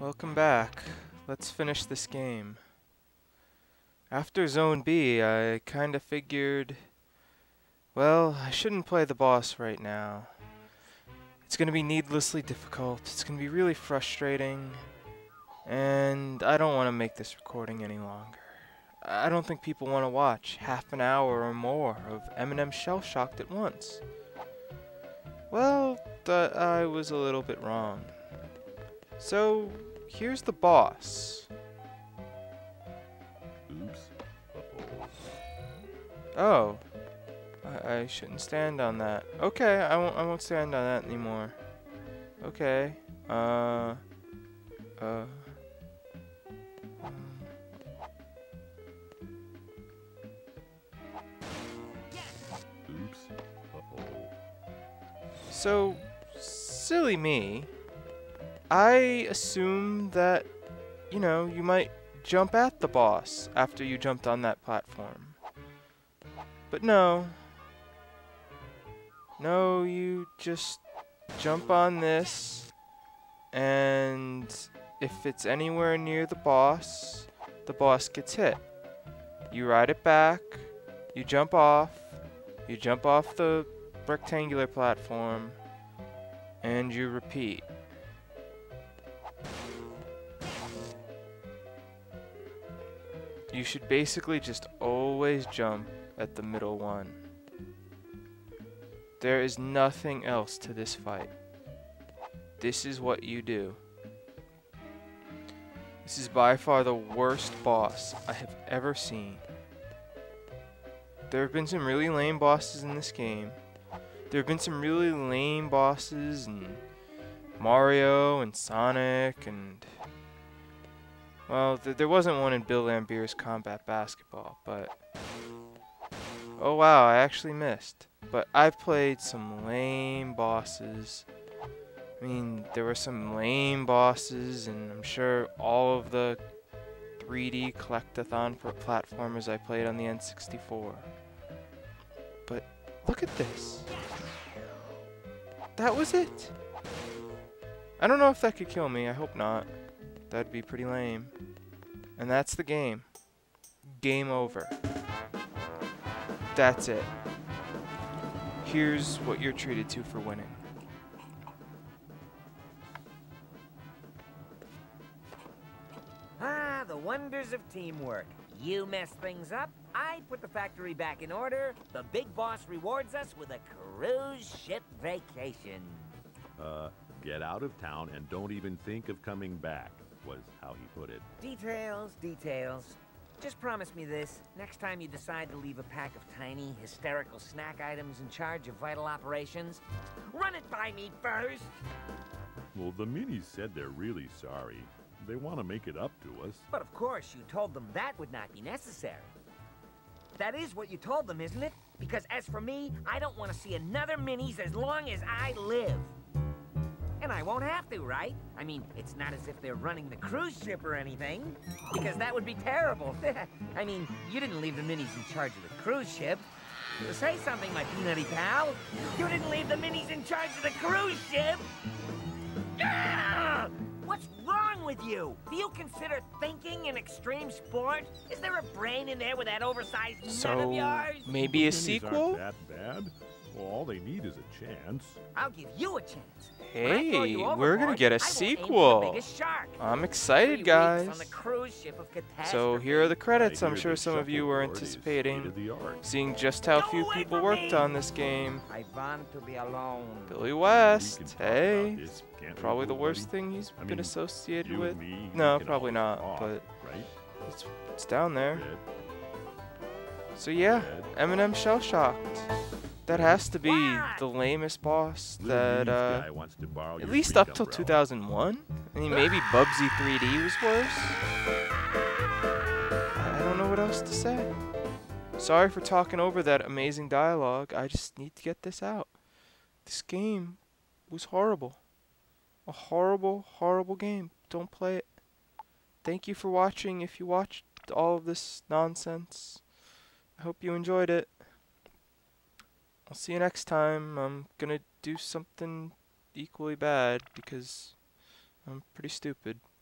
Welcome back. Let's finish this game. After Zone B, I kinda figured, well, I shouldn't play the boss right now. It's gonna be needlessly difficult, it's gonna be really frustrating, and I don't want to make this recording any longer. I don't think people want to watch half an hour or more of M&M's Shell Shocked at once. Well, I was a little bit wrong. So, here's the boss. Oops. Oh. I shouldn't stand on that. Okay, I won't stand on that anymore. Okay. Oops. So, silly me. I assume that, you know, you might jump at the boss after you jumped on that platform. But no. No, you just jump on this, and if it's anywhere near the boss gets hit. You ride it back, you jump off the rectangular platform, and you repeat. You should basically just always jump at the middle one. There is nothing else to this fight. This is what you do. This is by far the worst boss I have ever seen. There have been some really lame bosses in this game. There have been some really lame bosses in Mario and Sonic and... well, there wasn't one in Bill Lambeer's Combat Basketball, but... oh wow, I actually missed. But I've played some lame bosses. I mean, there were some lame bosses, and I'm sure all of the 3D collectathon for platformers I played on the N64. But look at this. That was it. I don't know if that could kill me. I hope not. That'd be pretty lame. And that's the game. Game over. That's it. Here's what you're treated to for winning. Ah, the wonders of teamwork. You mess things up, I put the factory back in order, the big boss rewards us with a cruise ship vacation. Get out of town and don't even think of coming back, was how he put it. Details, details. Just promise me this. Next time you decide to leave a pack of tiny, hysterical snack items in charge of vital operations, run it by me first! Well, the minis said they're really sorry. They want to make it up to us. But of course, you told them that would not be necessary. That is what you told them, isn't it? Because as for me, I don't want to see another minis as long as I live. And I won't have to, right? I mean, it's not as if they're running the cruise ship or anything, because that would be terrible. I mean, you didn't leave the minis in charge of the cruise ship. Say something, my peanutty pal. You didn't leave the minis in charge of the cruise ship! Ah! What's wrong with you? Do you consider thinking an extreme sport? Is there a brain in there with that oversized nut of yours? So, maybe a sequel? Aren't that bad? Well, all they need is a chance. I'll give you a chance. Hey, we're gonna get a sequel. I'm excited, guys. So here are the credits. I'm sure some of you were anticipating seeing just how few people worked on this game. Billy West, hey. Probably the worst thing he's been associated with. No, probably not, but it's down there. So yeah, M&M's Shell Shocked. That has to be the lamest boss that, at least up till 2001? I mean, maybe Bubsy 3D was worse? I don't know what else to say. Sorry for talking over that amazing dialogue, I just need to get this out. This game was horrible. A horrible, horrible game. Don't play it. Thank you for watching if you watched all of this nonsense. I hope you enjoyed it. I'll see you next time. I'm gonna do something equally bad because I'm pretty stupid.